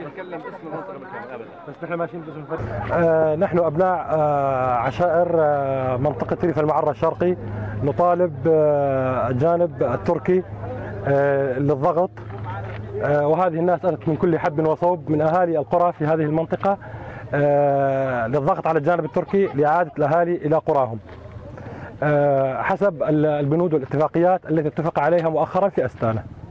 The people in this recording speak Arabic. يتكلم اسم المنطقة بالكامل ابدا، بس نحن ماشيين باسم الفريق. نحن ابناء عشائر منطقة ريف المعرة الشرقي، نطالب الجانب التركي للضغط، وهذه الناس اتت من كل حب وصوب من اهالي القرى في هذه المنطقة للضغط على الجانب التركي لاعادة الاهالي الى قراهم حسب البنود والاتفاقيات التي اتفق عليها مؤخرا في استانا.